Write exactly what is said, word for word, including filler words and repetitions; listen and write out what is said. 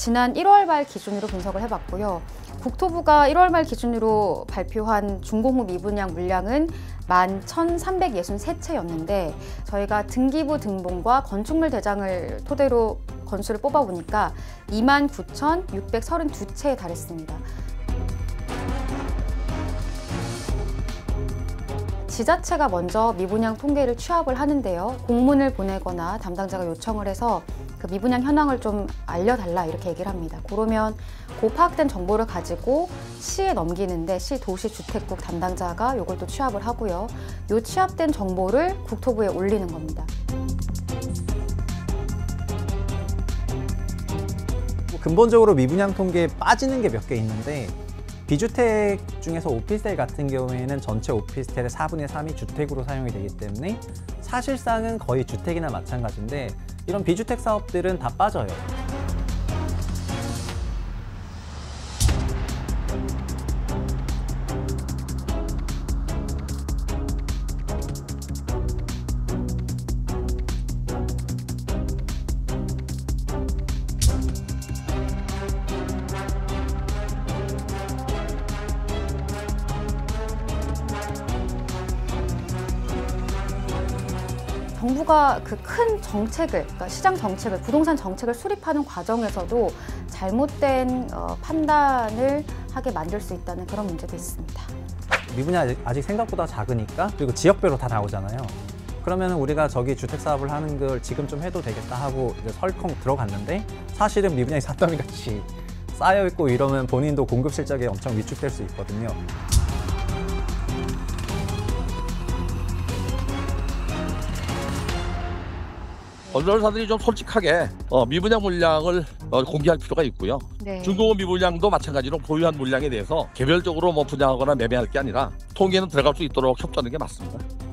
지난 일월 말 기준으로 분석을 해봤고요. 국토부가 일월 말 기준으로 발표한 중공업 미분양 물량은 만 천삼백육십삼 채였는데 저희가 등기부 등본과 건축물 대장을 토대로 건수를 뽑아보니까 이만 구천육백삼십이 채에 달했습니다. 지자체가 먼저 미분양 통계를 취합을 하는데요. 공문을 보내거나 담당자가 요청을 해서 그 미분양 현황을 좀 알려달라 이렇게 얘기를 합니다. 그러면 그 파악된 정보를 가지고 시에 넘기는데 시 도시주택국 담당자가 이걸 또 취합을 하고요. 이 취합된 정보를 국토부에 올리는 겁니다. 근본적으로 미분양 통계에 빠지는 게 몇 개 있는데 비주택 중에서 오피스텔 같은 경우에는 전체 오피스텔의 사분의 삼이 주택으로 사용이 되기 때문에 사실상은 거의 주택이나 마찬가지인데 이런 비주택 사업들은 다 빠져요. 정부가 그 큰 정책을, 그러니까 시장 정책을, 부동산 정책을 수립하는 과정에서도 잘못된 어, 판단을 하게 만들 수 있다는 그런 문제도 있습니다. 미분양이 아직 생각보다 작으니까, 그리고 지역별로 다 나오잖아요. 그러면 우리가 저기 주택 사업을 하는 걸 지금 좀 해도 되겠다 하고 이제 설컹 들어갔는데 사실은 미분양이 산더미 같이 쌓여 있고 이러면 본인도 공급 실적이 엄청 위축될 수 있거든요. 건설사들이 좀 솔직하게 미분양 물량을 공개할 필요가 있고요. 네. 중공업 미분양도 마찬가지로 보유한 물량에 대해서 개별적으로 뭐 분양하거나 매매할 게 아니라 통계는 들어갈 수 있도록 협조하는 게 맞습니다.